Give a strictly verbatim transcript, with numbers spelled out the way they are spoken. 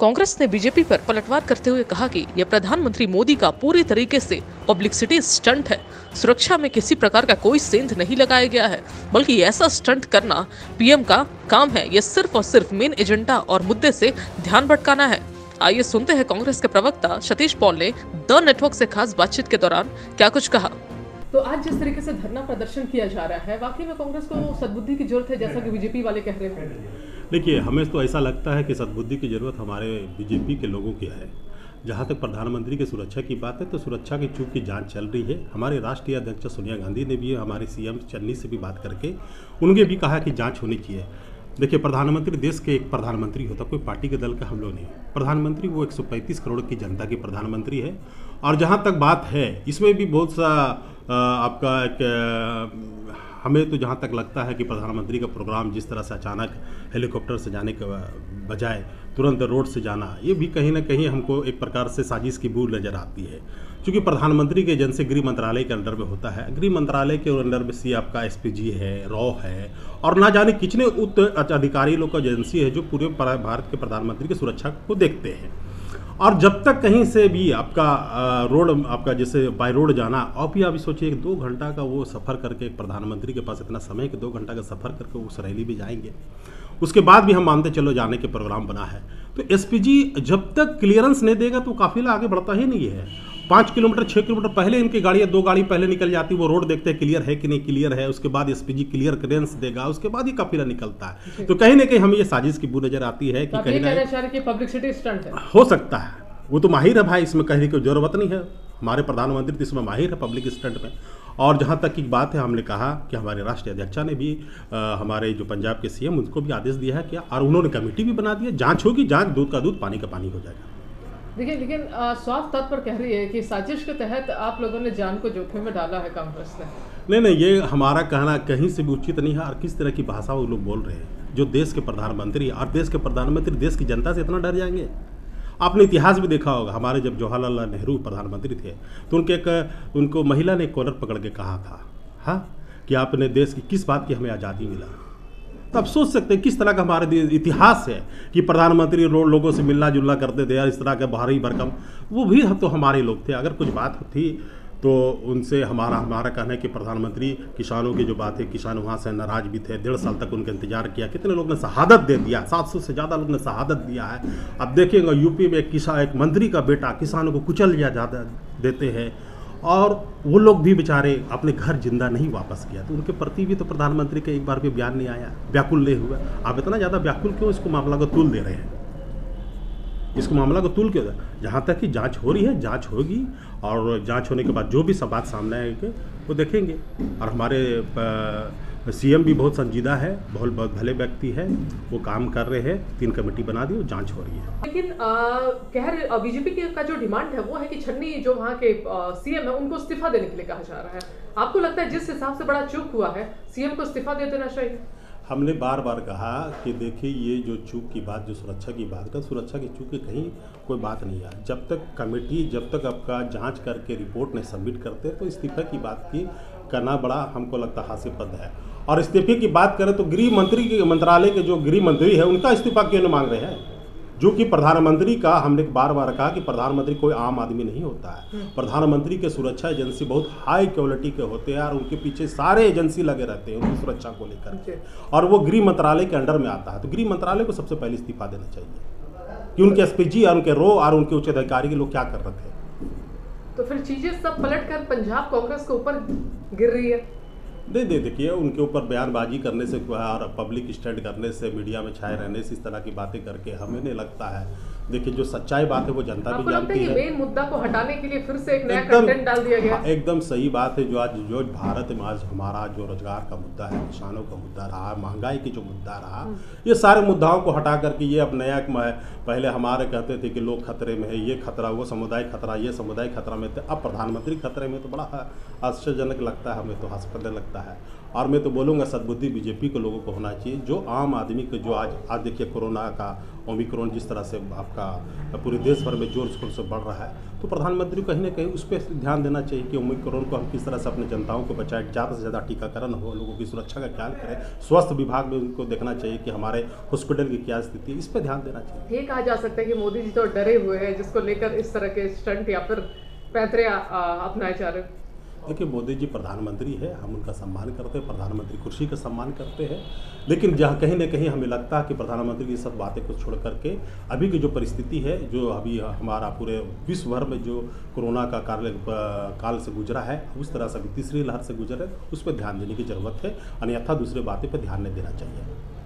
कांग्रेस ने बीजेपी पर पलटवार करते हुए कहा कि यह प्रधानमंत्री मोदी का पूरी तरीके से पब्लिसिटी स्टंट है। सुरक्षा में किसी प्रकार का कोई सेंध नहीं लगाया गया है, बल्कि ऐसा स्टंट करना पीएम का काम है। यह सिर्फ और सिर्फ मेन एजेंडा और मुद्दे से ध्यान भटकाना है। आइए सुनते हैं कांग्रेस के प्रवक्ता सतीश पॉल ने द नेटवर्क से खास बातचीत के दौरान क्या कुछ कहा। तो आज जिस तरीके से धरना प्रदर्शन किया जा रहा है, वाकई में कांग्रेस को सद्बुद्धि की जरूरत है, जैसा कि बीजेपी वाले कह रहे हैं? देखिए, हमें तो ऐसा लगता है कि सद्बुद्धि की जरूरत हमारे बीजेपी के लोगों की है। जहाँ तक प्रधानमंत्री की सुरक्षा की बात है, तो सुरक्षा की चूक की जांच चल रही है। हमारे राष्ट्रीय अध्यक्ष सोनिया गांधी ने भी हमारे सीएम चन्नी से भी बात करके उनके भी कहा कि जाँच होनी चाहिए। देखिए, प्रधानमंत्री देश के एक प्रधानमंत्री होता, कोई पार्टी के दल का हम लोग नहीं। प्रधानमंत्री वो एक सौ पैंतीस करोड़ की जनता की प्रधानमंत्री है। और जहाँ तक बात है, इसमें भी बहुत सा आपका एक, हमें तो जहाँ तक लगता है कि प्रधानमंत्री का प्रोग्राम जिस तरह से अचानक हेलीकॉप्टर से जाने के बजाय तुरंत रोड से जाना, ये भी कहीं ना कहीं हमको एक प्रकार से साजिश की बू नज़र आती है। क्योंकि प्रधानमंत्री के एजेंसी गृह मंत्रालय के अंडर में होता है। गृह मंत्रालय के अंडर में सी आपका एसपीजी है, रॉ है, और ना जाने कितने उच्च अधिकारी लोग का एजेंसी है जो पूरे भारत के प्रधानमंत्री की सुरक्षा को देखते हैं। और जब तक कहीं से भी आपका रोड आपका जैसे बाय रोड जाना, आप ही अभी सोचिए दो घंटा का वो सफ़र करके, प्रधानमंत्री के पास इतना समय कि दो घंटा का सफ़र करके उस रैली भी जाएंगे, उसके बाद भी हम मानते चलो जाने के प्रोग्राम बना है। तो एसपीजी जब तक क्लियरेंस नहीं देगा तो काफिला आगे बढ़ता ही नहीं है। पाँच किलोमीटर छः किलोमीटर पहले इनकी गाड़ियाँ दो गाड़ी पहले निकल जाती, वो रोड देखते हैं क्लियर है कि नहीं क्लियर है, उसके बाद एसपीजी क्लियर क्लियरेंस देगा, उसके बाद ही काफिला निकलता है। तो कहीं ना कहीं हमें ये साजिश की बू नजर आती है कि कहीं ना पब्लिसिटी स्टंट है। हो सकता है, वो तो माहिर है भाई, इसमें कहने की जरूरत नहीं है। हमारे प्रधानमंत्री तो इसमें माहिर है पब्लिक स्टंट में। और जहाँ तक की बात है, हमने कहा कि हमारे राष्ट्रीय अध्यक्ष ने भी आ, हमारे जो पंजाब के सीएम उनको भी आदेश दिया है कि, और उन्होंने कमेटी भी बना दी है, जाँच होगी, जाँच दूध का दूध पानी का पानी हो जाएगा। देखिए, लेकिन स्वास्थ्य तत्व पर कह रही है कि साजिश के तहत आप लोगों ने जान को जोखिम में डाला है कांग्रेस ने। नहीं नहीं, ये हमारा कहना कहीं से भी उचित नहीं है। और किस तरह की भाषा वो लोग बोल रहे हैं, जो देश के प्रधानमंत्री, और देश के प्रधानमंत्री देश की जनता से इतना डर जाएंगे। आपने इतिहास भी देखा होगा, हमारे जब जवाहरलाल नेहरू प्रधानमंत्री थे तो उनके एक उनको महिला ने कॉलर पकड़ के कहा था, हाँ, कि आपने देश की किस बात की हमें आज़ादी मिला। तो आप सोच सकते हैं किस तरह का हमारे इतिहास है कि प्रधानमंत्री रोड लोगों से मिलना जुलना करते थे, इस तरह का भारी भरकम। वो भी तो हमारे लोग थे, अगर कुछ बात थी तो उनसे हमारा हमारा कहना है कि प्रधानमंत्री किसानों की जो बात है, किसान वहाँ से नाराज भी थे, डेढ़ साल तक उनका इंतजार किया, कितने लोग ने शहादत दे दिया, सात सौ से ज़्यादा लोग ने शहादत दिया है। अब देखेंगे यूपी में किसान एक मंत्री का बेटा किसानों को कुचल दिया ज़्यादा देते हैं, और वो लोग भी बेचारे अपने घर जिंदा नहीं वापस किया। तो उनके प्रति भी तो प्रधानमंत्री का एक बार भी बयान नहीं आया, व्याकुल नहीं हुआ। आप इतना ज़्यादा व्याकुल क्यों इसको मामला को तूल दे रहे हैं, इसको मामला को तूल क्यों? जहाँ तक कि जांच हो रही है, जांच होगी, और जांच होने के बाद जो भी सब बात सामने आएगी वो देखेंगे। और हमारे सीएम भी बहुत संजीदा है, बहुत बहुत भले व्यक्ति है, वो काम कर रहे हैं, तीन कमेटी बना दी और जांच हो रही है। लेकिन कह रहे बीजेपी का जो डिमांड है वो है कि छन्नी जो वहाँ के सीएम है उनको इस्तीफा देने के लिए कहा जा रहा है। आपको लगता है जिस हिसाब से बड़ा चूक हुआ है, सीएम को इस्तीफा दे देना चाहिए? हमने बार बार कहा कि देखिए, ये जो चूक की बात, जो सुरक्षा की बात है, सुरक्षा की चूक की कहीं कोई बात नहीं है। जब तक कमेटी, जब तक आपका जांच करके रिपोर्ट नहीं सबमिट करते, तो इस्तीफे की बात की करना बड़ा हमको लगता हास्यास्पद है। और इस्तीफे की बात करें तो गृह मंत्री के मंत्रालय के जो गृह मंत्री है उनका इस्तीफा क्यों नहीं मांग रहे हैं, जो कि प्रधानमंत्री का हमने बार बार कहा कि प्रधानमंत्री कोई आम आदमी नहीं होता है। प्रधानमंत्री के सुरक्षा एजेंसी बहुत हाई क्वालिटी के होते हैं और उनके पीछे सारे एजेंसी लगे रहते हैं उनकी सुरक्षा को लेकर के, और वो गृह मंत्रालय के अंडर में आता है। तो गृह मंत्रालय को सबसे पहले इस्तीफा देना चाहिए कि उनके एसपीजी और उनके रो और उनके उच्च अधिकारी के लोग क्या कर रहे थे। तो फिर चीज़ें सब पलट कर पंजाब कांग्रेस के ऊपर गिर रही है। दे दे देखिए, उनके ऊपर बयानबाजी करने से और पब्लिक स्टैंड करने से, मीडिया में छाए रहने से, इस तरह की बातें करके हमें नहीं लगता है। देखिए, जो सच्चाई बात है वो जनता भी जानती है। मेन मुद्दा को हटाने के लिए फिर से एक नया कंटेंट डाल दिया गया। एकदम सही बात है। जो आज जो भारत में आज हमारा जो रोजगार का मुद्दा है, किसानों का मुद्दा रहा, महंगाई की जो मुद्दा रहा, ये सारे मुद्दाओं को हटा करके ये अब नया, पहले हमारे कहते थे कि लोग खतरे में है, ये खतरा, वो समुदाय खतरा, ये समुदाय खतरा में थे, अब प्रधानमंत्री खतरे में, तो बड़ा आश्चर्यजनक लगता है, हमें तो हास्यास्पद लगता है। और मैं तो बोलूँगा सद्बुद्धि बीजेपी के लोगों को होना चाहिए, जो आम आदमी के जो आज आज देखिए कोरोना का ओमिक्रॉन जिस तरह से आपका पूरे देश भर में जोर शोर से बढ़ रहा है, तो प्रधानमंत्री कहीं ना कहीं उस पर ध्यान देना चाहिए कि ओमिक्रॉन को हम किस तरह से अपने जनताओं को बचाएं, ज़्यादा से ज़्यादा टीकाकरण हो, लोगों की सुरक्षा का ख्याल करें। स्वास्थ्य विभाग में उनको देखना चाहिए कि हमारे हॉस्पिटल की क्या स्थिति, इस पर ध्यान देना चाहिए। ये कहा जा सकता है कि मोदी जी तो डरे हुए हैं, जिसको लेकर इस तरह के स्टंट या फिर पैतरे अपनाए जा रहे हैं। देखिए, मोदी जी प्रधानमंत्री है, हम उनका सम्मान करते हैं, प्रधानमंत्री कुर्सी का सम्मान करते हैं, लेकिन जहाँ कहीं ना कहीं हमें लगता है कि प्रधानमंत्री की सब बातें को छोड़ करके अभी की जो परिस्थिति है, जो अभी हमारा पूरे विश्व भर में जो कोरोना का काल काल से गुजरा है, उस तरह से तीसरी लहर से गुजर है, उस पर ध्यान देने की ज़रूरत है, अन्यथा दूसरे बातें पर ध्यान नहीं देना चाहिए।